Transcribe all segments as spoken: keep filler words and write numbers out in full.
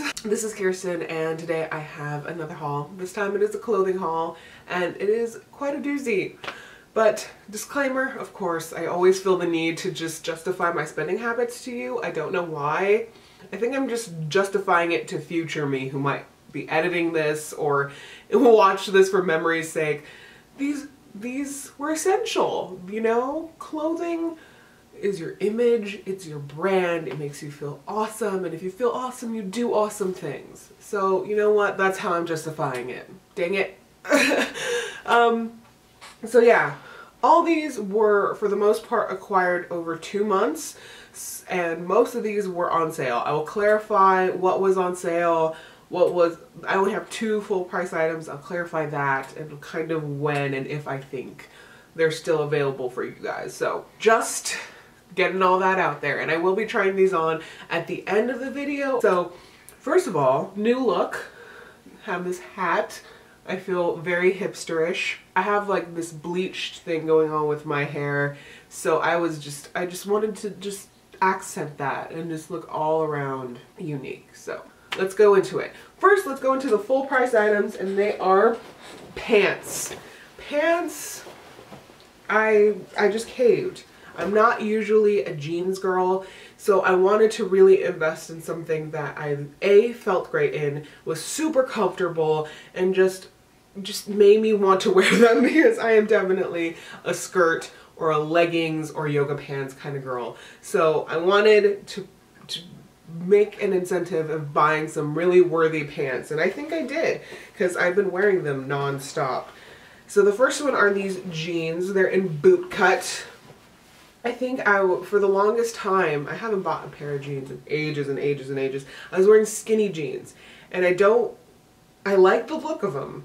guys, this is Kirsten and today I have another haul. This time it is a clothing haul and it is quite a doozy. But disclaimer, of course, I always feel the need to just justify my spending habits to you. I don't know why. I think I'm just justifying it to future me who might be editing this or will watch this for memory's sake. These these were essential, you know? Clothing is your image, it's your brand, it makes you feel awesome, and if you feel awesome, you do awesome things. So, you know what? That's how I'm justifying it. Dang it. um, so yeah, all these were, for the most part, acquired over two months, and most of these were on sale. I will clarify what was on sale, what was, I only have two full price items, I'll clarify that, and kind of when and if I think they're still available for you guys. So, just getting all that out there, and I will be trying these on at the end of the video. So first of all, new look, have this hat. I feel very hipsterish. I have like this bleached thing going on with my hair, so I was just I just wanted to just accent that and just look all around unique. So let's go into it. First, let's go into the full price items, and they are pants. Pants, I I just caved. I'm not usually a jeans girl, so I wanted to really invest in something that I A, felt great in, was super comfortable, and just just made me want to wear them, because I am definitely a skirt or a leggings or yoga pants kind of girl. So I wanted to, to make an incentive of buying some really worthy pants, and I think I did, because I've been wearing them non-stop. So the first one are these jeans. They're in boot cut. I think I, for the longest time, I haven't bought a pair of jeans in ages and ages and ages. I was wearing skinny jeans, and I don't, I like the look of them,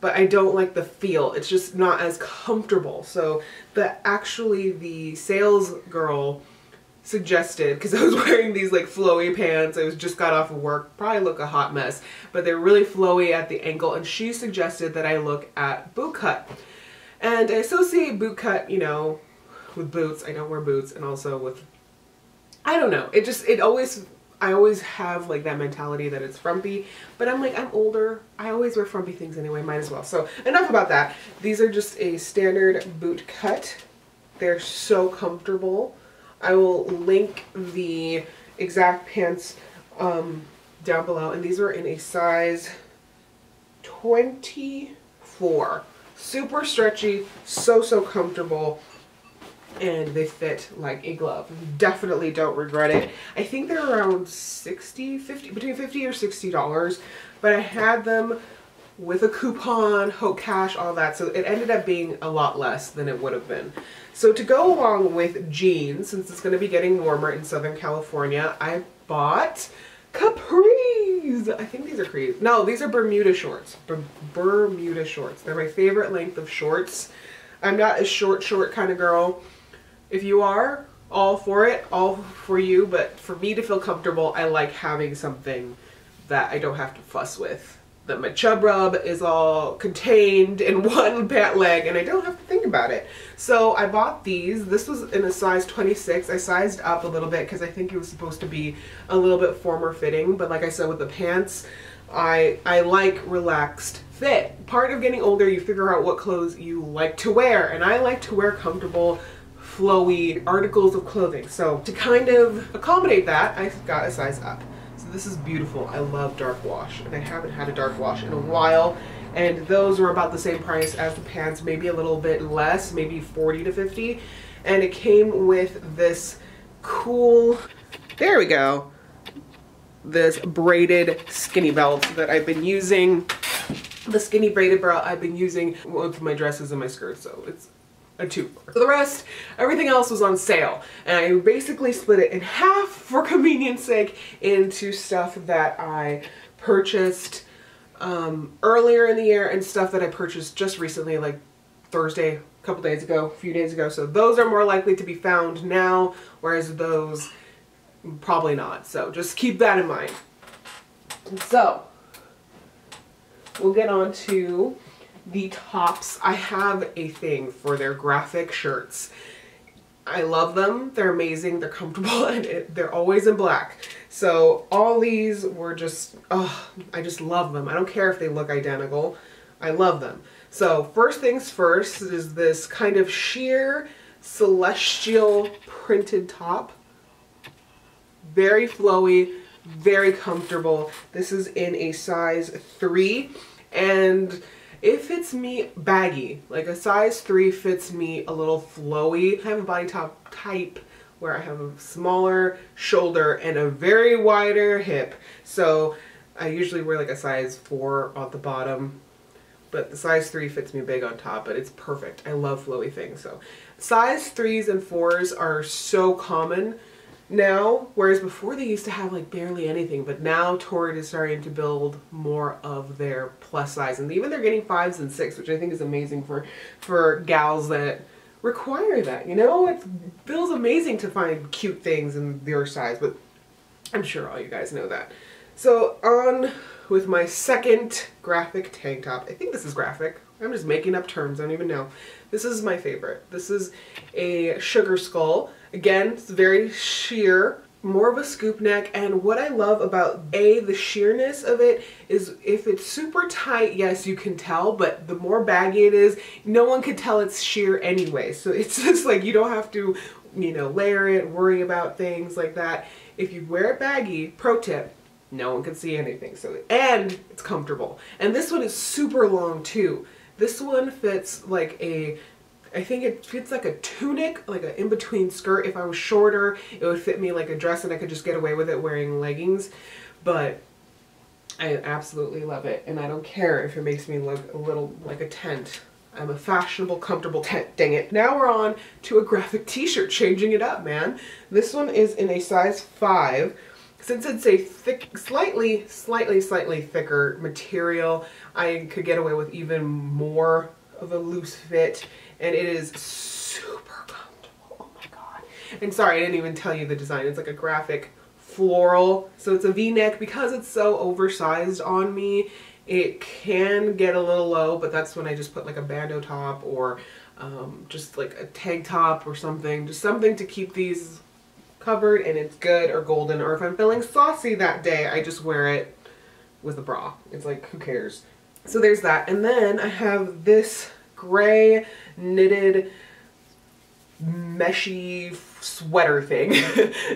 but I don't like the feel. It's just not as comfortable. So the, actually the sales girl suggested, because I was wearing these like flowy pants, I was just got off of work, probably look a hot mess, but they're really flowy at the ankle, and she suggested that I look at boot cut. And I associate boot cut, you know, with boots. I don't wear boots, and also with, I don't know, it just, it always, I always have like that mentality that it's frumpy, but I'm like, I'm older, I always wear frumpy things anyway, might as well. So enough about that. These are just a standard boot cut. They're so comfortable. I will link the exact pants um, down below, and these are in a size twenty-four. Super stretchy, so so comfortable, and they fit like a glove. Definitely don't regret it. I think they're around sixty, fifty, between fifty or sixty dollars, but I had them with a coupon, Hope Cash, all that, so it ended up being a lot less than it would have been. So to go along with jeans, since it's going to be getting warmer in Southern California, I bought capris. I think these are capris. No, these are Bermuda shorts. Ber Bermuda shorts. They're my favorite length of shorts. I'm not a short short kind of girl. If you are, all for it, all for you, but for me to feel comfortable, I like having something that I don't have to fuss with, that my chub rub is all contained in one pant leg and I don't have to think about it. So I bought these. This was in a size twenty-six. I sized up a little bit because I think it was supposed to be a little bit former fitting, but like I said with the pants, I, I like relaxed fit. Part of getting older, you figure out what clothes you like to wear, and I like to wear comfortable, flowy articles of clothing. So to kind of accommodate that, I got a size up. So this is beautiful. I love dark wash, and I haven't had a dark wash in a while, and those were about the same price as the pants, maybe a little bit less, maybe forty to fifty, and it came with this cool, there we go, this braided skinny belt that I've been using. The skinny braided belt I've been using with my dresses and my skirts, so it's a twofer. So the rest, everything else was on sale, and I basically split it in half for convenience sake into stuff that I purchased um, earlier in the year and stuff that I purchased just recently, like Thursday, a couple days ago, a few days ago. So those are more likely to be found now, whereas those probably not. So just keep that in mind. So we'll get on to the tops. I have a thing for their graphic shirts. I love them. They're amazing. They're comfortable, and it, they're always in black. So all these were just, oh, I just love them. I don't care if they look identical. I love them. So first things first is this kind of sheer celestial printed top. Very flowy, very comfortable. This is in a size three, and it fits me baggy. Like a size three fits me a little flowy. I have a body top type where I have a smaller shoulder and a very wider hip. So I usually wear like a size four on the bottom, but the size three fits me big on top, but it's perfect. I love flowy things. So size threes and fours are so common now, whereas before they used to have like barely anything, but now Torrid is starting to build more of their plus size, and even they're getting fives and six, which I think is amazing for for gals that require that, you know. It feels amazing to find cute things in your size, but I'm sure all you guys know that. So on with my second graphic tank top. I think this is graphic. I'm just making up terms, I don't even know. This is my favorite. This is a Sugar Skull. Again, it's very sheer, more of a scoop neck, and what I love about A, the sheerness of it, is if it's super tight, yes, you can tell, but the more baggy it is, no one could tell it's sheer anyway. So it's just like, you don't have to, you know, layer it, worry about things like that. If you wear it baggy, pro tip, no one can see anything. So, and it's comfortable. And this one is super long too. This one fits like a, I think it fits like a tunic, like an in-between skirt. If I was shorter, it would fit me like a dress and I could just get away with it wearing leggings. But I absolutely love it, and I don't care if it makes me look a little like a tent. I'm a fashionable, comfortable tent, dang it. Now we're on to a graphic t-shirt, changing it up, man. This one is in a size five. Since it's a thick, slightly, slightly, slightly thicker material, I could get away with even more of a loose fit, and it is super comfortable. Oh my god. And sorry, I didn't even tell you the design. It's like a graphic floral. So it's a V-neck. Because it's so oversized on me, it can get a little low, but that's when I just put like a bandeau top or um, just like a tank top or something. Just something to keep these covered, and it's good, or golden, or if I'm feeling saucy that day, I just wear it with a bra. It's like, who cares? So there's that. And then I have this gray knitted meshy sweater thing.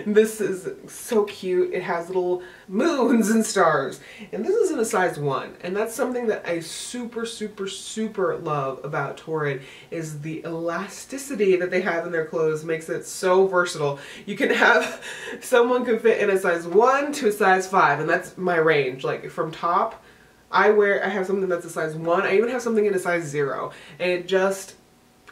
This is so cute. It has little moons and stars, and this is in a size one, and that's something that I super super super love about Torrid, is the elasticity that they have in their clothes makes it so versatile. You can have, someone can fit in a size one to a size five, and that's my range. Like from top, I wear, I have something that's a size one. I even have something in a size zero, and it just,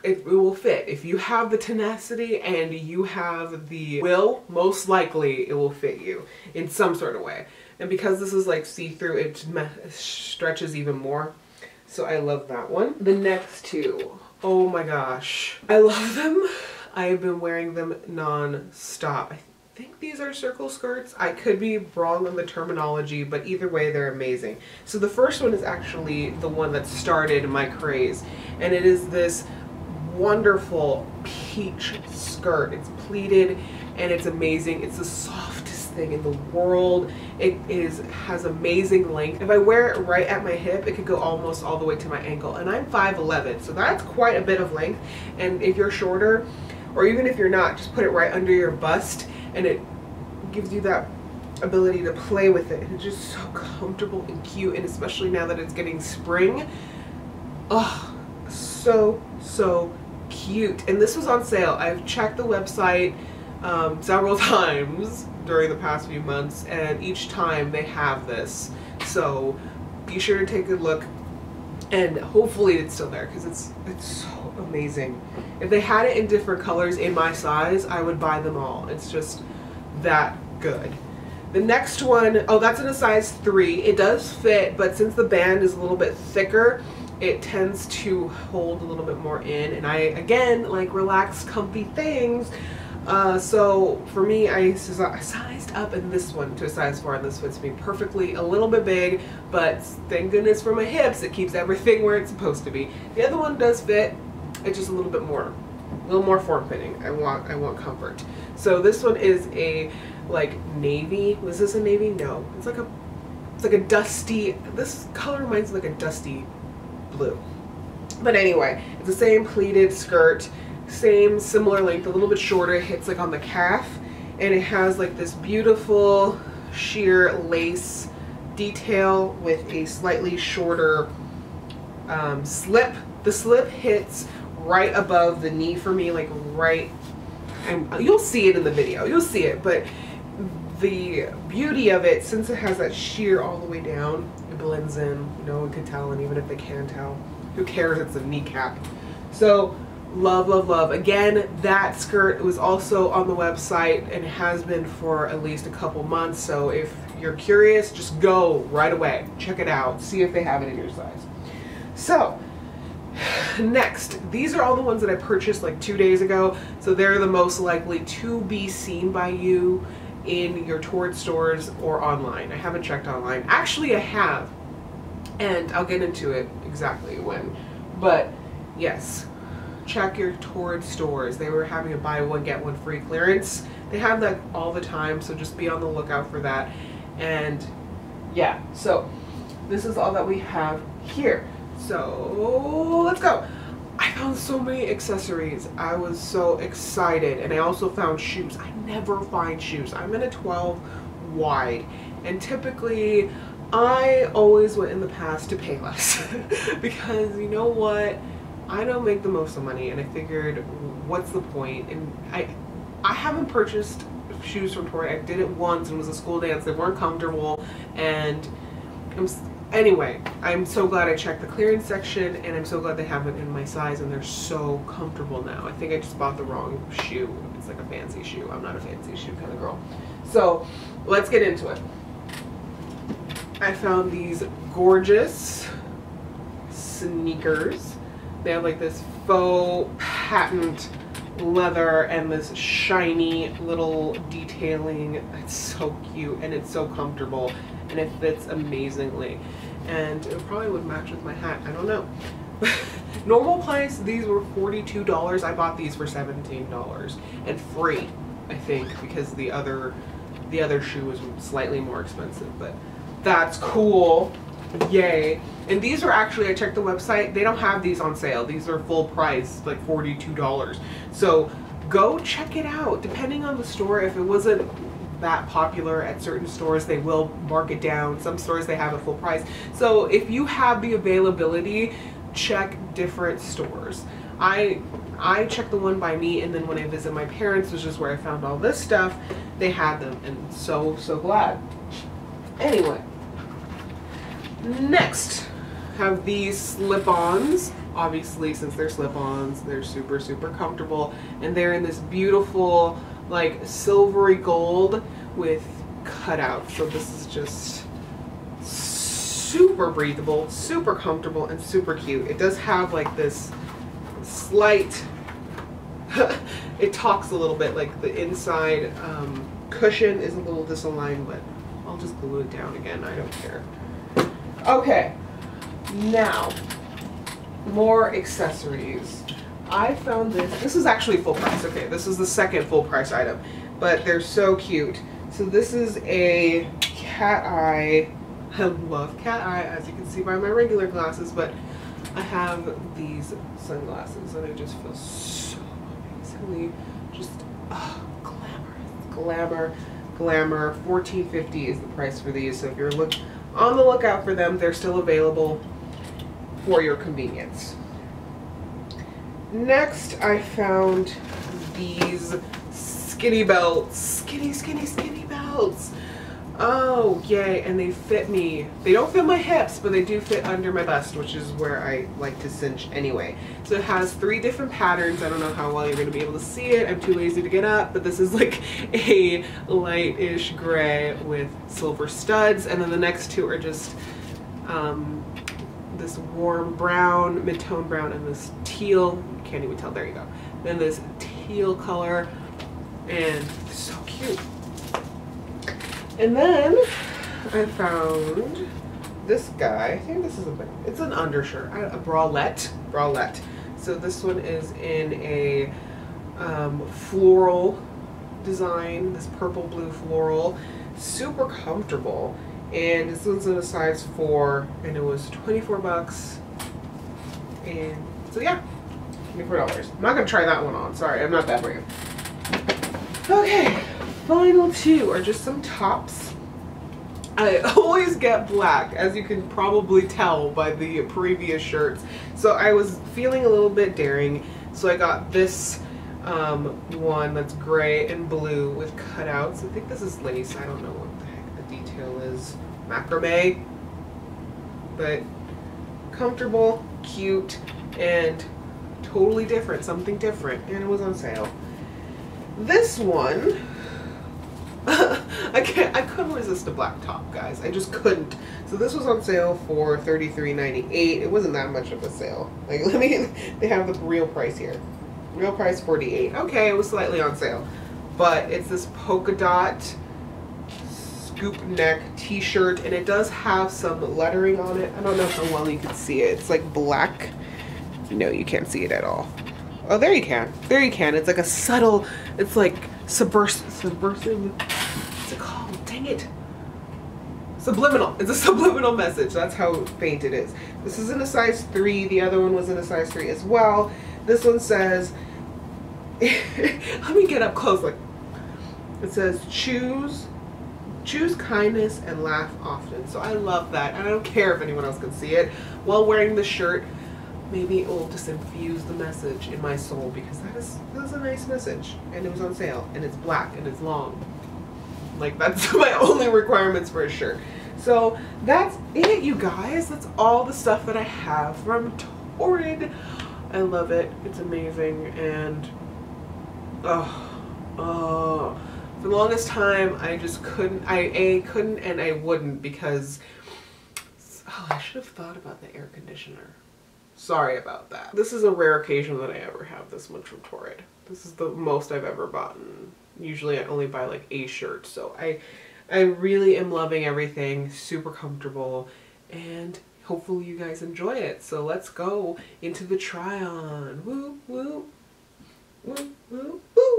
it, it will fit. If you have the tenacity and you have the will, most likely it will fit you in some sort of way. And because this is like see-through, it stretches even more. So I love that one. The next two, oh my gosh. I love them. I have been wearing them non-stop. I I think these are circle skirts. I could be wrong on the terminology, but either way, they're amazing. So the first one is actually the one that started my craze, and it is this wonderful peach skirt. It's pleated and it's amazing. It's the softest thing in the world. It is, has amazing length. If I wear it right at my hip, it could go almost all the way to my ankle, and I'm five eleven, so that's quite a bit of length. And if you're shorter, or even if you're not, just put it right under your bust, and it gives you that ability to play with it. And it's just so comfortable and cute, and especially now that it's getting spring. Oh, so, so cute. And this was on sale. I've checked the website um, several times during the past few months, and each time they have this. So be sure to take a look, and hopefully it's still there, because it's, it's so amazing. If they had it in different colors in my size, I would buy them all. It's just that good. The next one, oh, that's in a size three. It does fit, but since the band is a little bit thicker, it tends to hold a little bit more in. And I, again, like relaxed, comfy things. Uh, so for me, I sized up in this one to a size four, and this fits me perfectly. A little bit big, but thank goodness for my hips. It keeps everything where it's supposed to be. The other one does fit. It's just a little bit more, a little more form-fitting. I want, I want comfort. So this one is a like navy. Was this a navy? No. It's like a it's like a dusty, this color reminds me of like a dusty blue. But anyway, it's the same pleated skirt, same similar length, a little bit shorter, hits like on the calf, and it has like this beautiful sheer lace detail with a slightly shorter um, slip. The slip hits right above the knee for me, like right, and you'll see it in the video, you'll see it, but the beauty of it, since it has that sheer all the way down, it blends in. No one can tell, and even if they can tell, who cares, it's a kneecap. So love, love, love. Again, that skirt was also on the website and has been for at least a couple months, so if you're curious, just go right away, check it out, see if they have it in your size. So next, these are all the ones that I purchased like two days ago, so they're the most likely to be seen by you in your Torrid stores or online. I haven't checked online. Actually, I have, and I'll get into it exactly when, but yes, check your Torrid stores. They were having a buy one get one free clearance. They have that all the time, so just be on the lookout for that. And yeah, so this is all that we have here. So let's go. I found so many accessories. I was so excited, and I also found shoes. I never find shoes. I'm in a twelve wide, and typically I always went in the past to pay less because you know what, I don't make the most of money, and I figured what's the point? And I I haven't purchased shoes from Torrid. I did it once, and it was a school dance. They weren't comfortable, and I'm Anyway, I'm so glad I checked the clearance section, and I'm so glad they have it in my size, and they're so comfortable now. I think I just bought the wrong shoe. It's like a fancy shoe. I'm not a fancy shoe kind of girl. So let's get into it. I found these gorgeous sneakers. They have like this faux patent leather and this shiny little detailing. It's so cute, and it's so comfortable, and it fits amazingly, and it probably would match with my hat, I don't know. Normal price, these were forty-two dollars. I bought these for seventeen dollars and free, I think, because the other the other shoe was slightly more expensive, but that's cool. Yay. And these are actually, I checked the website, they don't have these on sale. These are full price, like forty-two dollars. So go check it out. Depending on the store, if it wasn't that popular at certain stores, they will mark it down. Some stores they have at full price. So if you have the availability, check different stores. I I check the one by me, and then when I visit my parents, which is where I found all this stuff, they had them, and so so glad. Anyway, next have these slip-ons. Obviously, since they're slip-ons, they're super super comfortable, and they're in this beautiful like silvery gold with cutout. So this is just super breathable, super comfortable, and super cute. It does have like this slight it talks a little bit, like the inside um, cushion is a little disaligned, but I'll just glue it down again, I don't care. Okay, now more accessories. I found this, this is actually full price. Okay, this is the second full price item, but they're so cute. So this is a cat eye. I love cat eye, as you can see by my regular glasses, but I have these sunglasses, and I just feel so amazingly just oh, glamorous, glamour, glamour. fourteen fifty is the price for these, so if you're look, on the lookout for them, they're still available for your convenience. Next, I found these skinny belts. Skinny, skinny, skinny belts. Oh, yay. And they fit me. They don't fit my hips, but they do fit under my bust, which is where I like to cinch anyway. So it has three different patterns. I don't know how well you're going to be able to see it. I'm too lazy to get up, but this is like a lightish gray with silver studs. And then the next two are just um, this warm brown, mid-tone brown, and this teal. Can't even tell, there you go. Then this teal color, and so cute. And then I found this guy. I think this is a it's an undershirt, a bralette, bralette. So this one is in a um, floral design, this purple blue floral, super comfortable. And this was in a size four, and it was twenty-four bucks. And so yeah, twenty-four dollars. I'm not gonna try that one on. Sorry, I'm not that brave. Okay, final two are just some tops. I always get black, as you can probably tell by the previous shirts. So I was feeling a little bit daring, so I got this um, one that's gray and blue with cutouts. I think this is lace. I don't know what the heck the detail is. Macrame, but comfortable, cute, and totally different, something different, and it was on sale. This one, I can't, I couldn't resist a black top, guys. I just couldn't. So this was on sale for thirty-three ninety-eight. It wasn't that much of a sale. Like, let me, they have the real price here. Real price forty-eight. Okay, it was slightly on sale. But it's this polka dot scoop neck t-shirt, and it does have some lettering on it. I don't know how well you can see it. It's like black. No, you can't see it at all. Oh, there you can. There you can. It's like a subtle, it's like subversive, subversive, what's it called? Dang it. Subliminal. It's a subliminal message. That's how faint it is. This is in a size three. The other one was in a size three as well. This one says, let me get up close. Like, it says, choose, choose kindness and laugh often. So I love that. And I don't care if anyone else can see it. While wearing the shirt, maybe it will just infuse the message in my soul, because that is, that is a nice message, and it was on sale, and it's black, and it's long. Like, that's my only requirements for a shirt. So that's it, you guys. That's all the stuff that I have from Torrid. I love it. It's amazing. And oh, oh, for the longest time, I just couldn't. I a couldn't and I wouldn't, because oh, I should have thought about the air conditioner. Sorry about that. This is a rare occasion that I ever have this much from Torrid. This is the most I've ever bought. Usually I only buy like a shirt. So I, I really am loving everything. Super comfortable, and hopefully you guys enjoy it. So let's go into the try on. Woo, woo, woo, woo, woo.